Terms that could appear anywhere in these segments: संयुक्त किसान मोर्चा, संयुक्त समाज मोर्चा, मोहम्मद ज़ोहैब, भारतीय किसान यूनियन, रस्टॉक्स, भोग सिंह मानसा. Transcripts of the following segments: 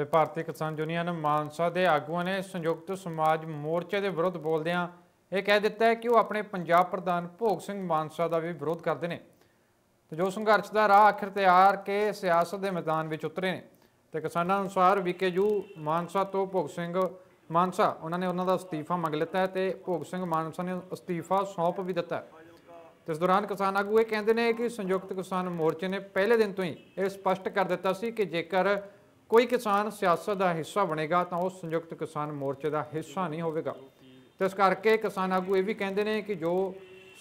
ਤੇ भारतीय किसान यूनियन मानसा के आगुआ ने संयुक्त समाज मोर्चे के विरोध बोलद्या यह कह दिता है कि वह अपने पंजाब प्रधान भोग सिंह मानसा का भी विरोध करते हैं जो संघर्ष का राह आखिर तैयार के सियासत के मैदान में उतरे हैं। तो किसान अनुसार VKU मानसा तो भोग सिंह मानसा उन्होंने उन्होंने अस्तीफा मंग लेता है तो भोग सिंह मानसा ने अस्तीफा सौंप भी दिता है। तो इस दौरान किसान आगू ये कहते हैं कि संयुक्त किसान मोर्चे ने पहले दिन तो ही यह स्पष्ट कर दिता सी कि जेकर कोई किसान सियासत का हिस्सा बनेगा तो वह संयुक्त किसान मोर्चे का हिस्सा नहीं होगा। तो इस करके किसान आगू ये भी कहते हैं कि जो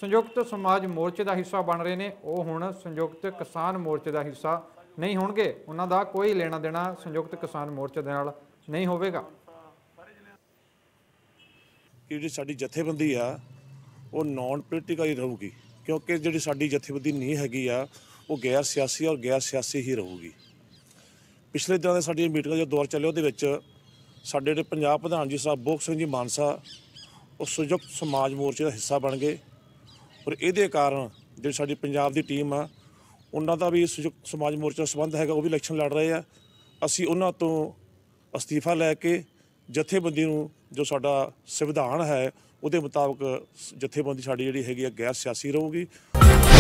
संयुक्त समाज मोर्चे का हिस्सा बन रहे हैं वो हुण संयुक्त किसान मोर्चे का हिस्सा नहीं होणगे, उन्हां दा कोई लेना देना संयुक्त किसान मोर्चे दे नाल नहीं होगा। जी साडी जथेबंदी आ वो नॉन पोलीटिकल ही रहूगी क्योंकि जी साडी जथेबंदी नहीं हैगी आ वो गैर सियासी और गैर सियासी ही रहूगी। पिछले दिनों साडियां मीटिंगां जो दौर चले वो साडे जो पंजाब प्रधान जी साहब भोग सिंह जी मानसा वो संयुक्त समाज मोर्चे का हिस्सा बन गए और ये कारण जी साडी पंजाब की टीम आ उन्हां दा भी संयुक्त समाज मोर्चे संबंध हैगा वो भी इलैक्शन लड़ रहे आ। असीं उन्हां तों अस्तीफा लैके जथेबंदी नूं जो साडा संविधान है उसके मुताबिक जथेबंदी साडी जिहड़ी हैगी गैर सियासी रहूगी।